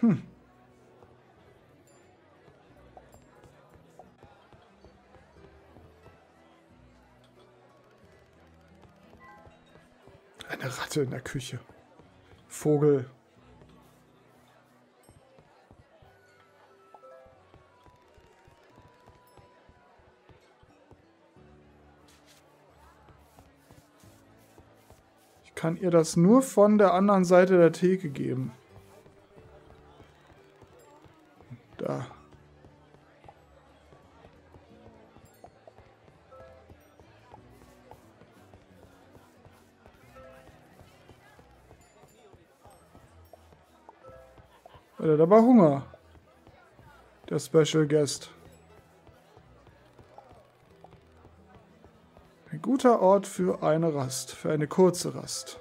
Eine Ratte in der Küche. Vogel. Ich kann ihr das nur von der anderen Seite der Theke geben. Da. Er hat aber Hunger. Der Special Guest. Ein guter Ort für eine Rast, für eine kurze Rast.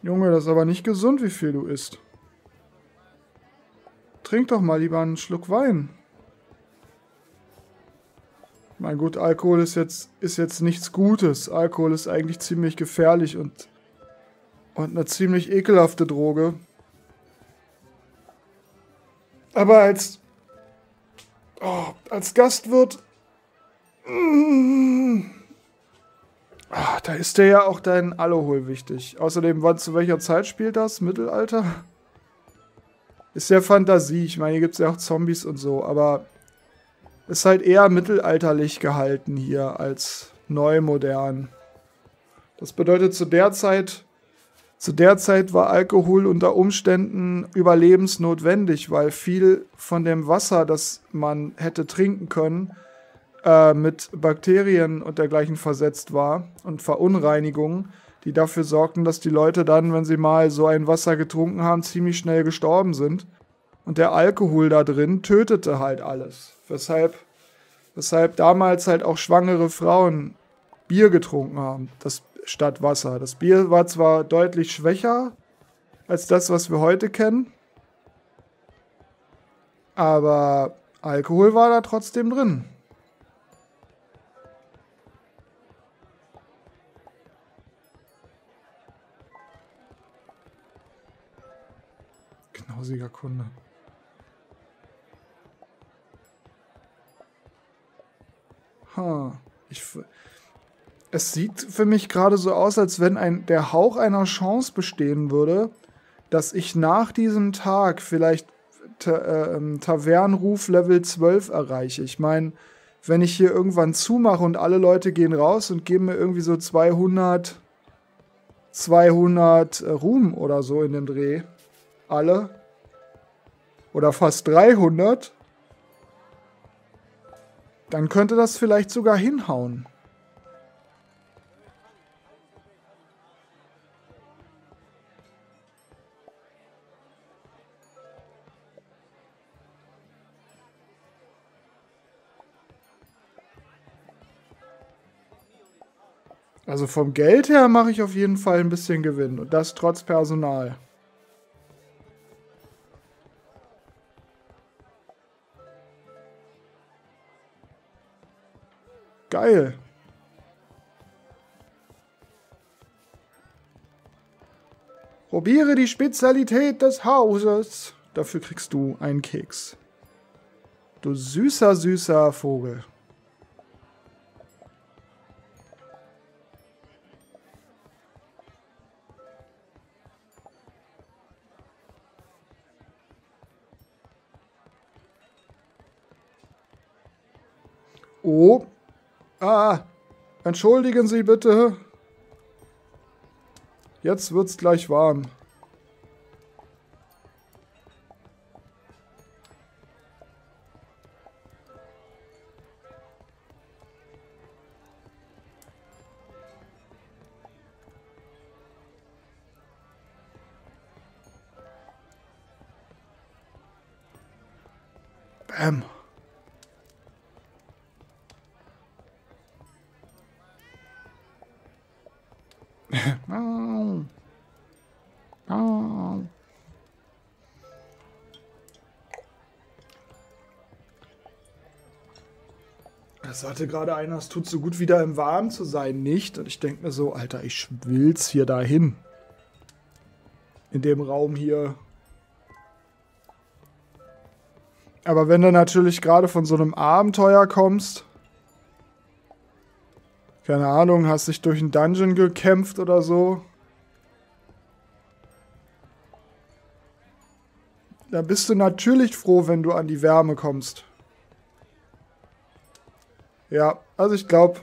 Junge, das ist aber nicht gesund, wie viel du isst. Trink doch mal lieber einen Schluck Wein. Mein Gott, Alkohol ist jetzt nichts Gutes. Alkohol ist eigentlich ziemlich gefährlich und eine ziemlich ekelhafte Droge. Aber als Gastwirt... Da ist dir ja auch dein Alkohol wichtig. Außerdem, wann zu welcher Zeit spielt das? Mittelalter? Ist ja Fantasie. Ich meine, hier gibt es ja auch Zombies und so, aber ist halt eher mittelalterlich gehalten hier als neu modern. Das bedeutet, zu der Zeit war Alkohol unter Umständen überlebensnotwendig, weil viel von dem Wasser, das man hätte trinken können, mit Bakterien und dergleichen versetzt war und Verunreinigungen, die dafür sorgten, dass die Leute dann, wenn sie mal so ein Wasser getrunken haben, ziemlich schnell gestorben sind. Und der Alkohol da drin tötete halt alles. Weshalb damals halt auch schwangere Frauen Bier getrunken haben, statt Wasser. Das Bier war zwar deutlich schwächer als das, was wir heute kennen, aber Alkohol war da trotzdem drin. Hausiger Kunde. Es sieht für mich gerade so aus, als wenn der Hauch einer Chance bestehen würde, dass ich nach diesem Tag vielleicht Tavernenruf Level 12 erreiche. Ich meine, wenn ich hier irgendwann zumache und alle Leute gehen raus und geben mir irgendwie so 200 Ruhm oder so in dem Dreh. Alle. Oder fast 300, dann könnte das vielleicht sogar hinhauen. Also vom Geld her mache ich auf jeden Fall ein bisschen Gewinn und das trotz Personal. Geil. Probiere die Spezialität des Hauses. Dafür kriegst du einen Keks. Du süßer, süßer Vogel. Oh. Ah. Entschuldigen Sie bitte. Jetzt wird's gleich warm. Bam. Das sagte gerade einer, es tut so gut, wieder im Warmen zu sein, nicht? Und ich denke mir so, Alter, ich will's hier dahin. In dem Raum hier. Aber wenn du natürlich gerade von so einem Abenteuer kommst, keine Ahnung, hast dich durch einen Dungeon gekämpft oder so, da bist du natürlich froh, wenn du an die Wärme kommst. Ja, also ich glaube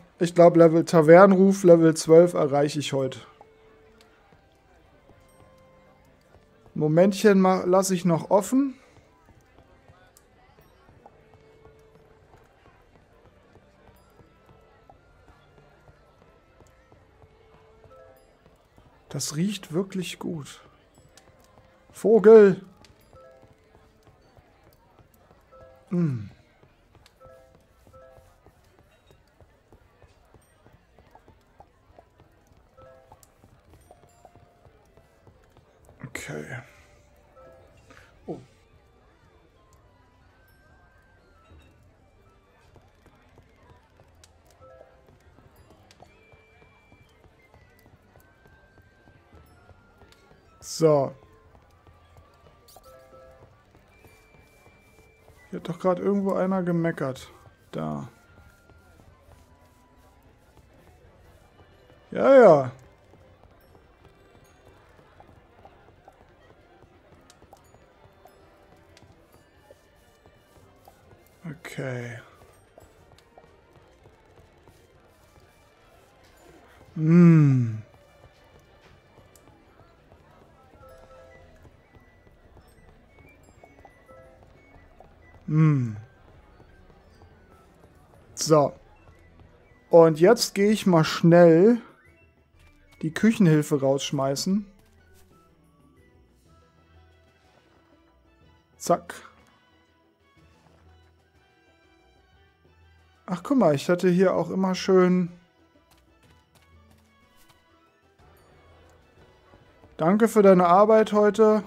Level Tavernenruf, Level 12 erreiche ich heute. Momentchen lasse ich noch offen. Das riecht wirklich gut. Vogel! Mm. Okay. Oh. So. Hier hat doch gerade irgendwo einer gemeckert. Da. Ja, ja. Okay. Hm. Hm. So. Und jetzt gehe ich mal schnell die Küchenhilfe rausschmeißen. Zack. Ach, guck mal, ich hatte hier auch immer schön... Danke für deine Arbeit heute.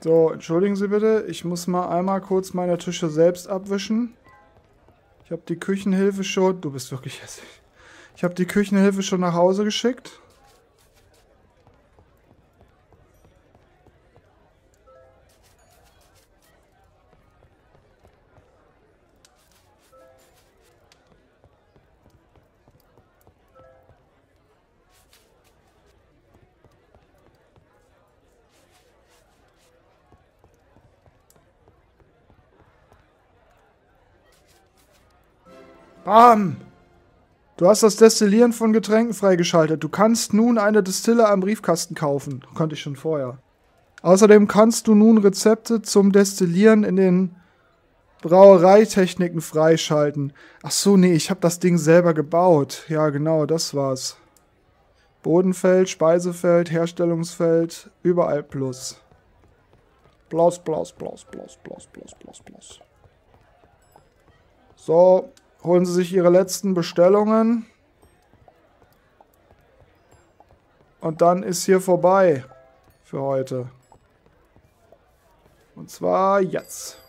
So, entschuldigen Sie bitte, ich muss mal einmal kurz meine Tische selbst abwischen. Ich habe die Küchenhilfe schon... Du bist wirklich hässlich. Ich habe die Küchenhilfe schon nach Hause geschickt. Bam! Du hast das Destillieren von Getränken freigeschaltet. Du kannst nun eine Destille am Briefkasten kaufen. Konnte ich schon vorher. Außerdem kannst du nun Rezepte zum Destillieren in den Brauereitechniken freischalten. Ach so, nee, ich habe das Ding selber gebaut. Ja, genau, das war's. Bodenfeld, Speisefeld, Herstellungsfeld, überall plus. Blaus, blaus, blaus, blaus, blaus, blaus, blaus, blaus. So. Holen Sie sich Ihre letzten Bestellungen. Und dann ist hier vorbei für heute. Und zwar jetzt.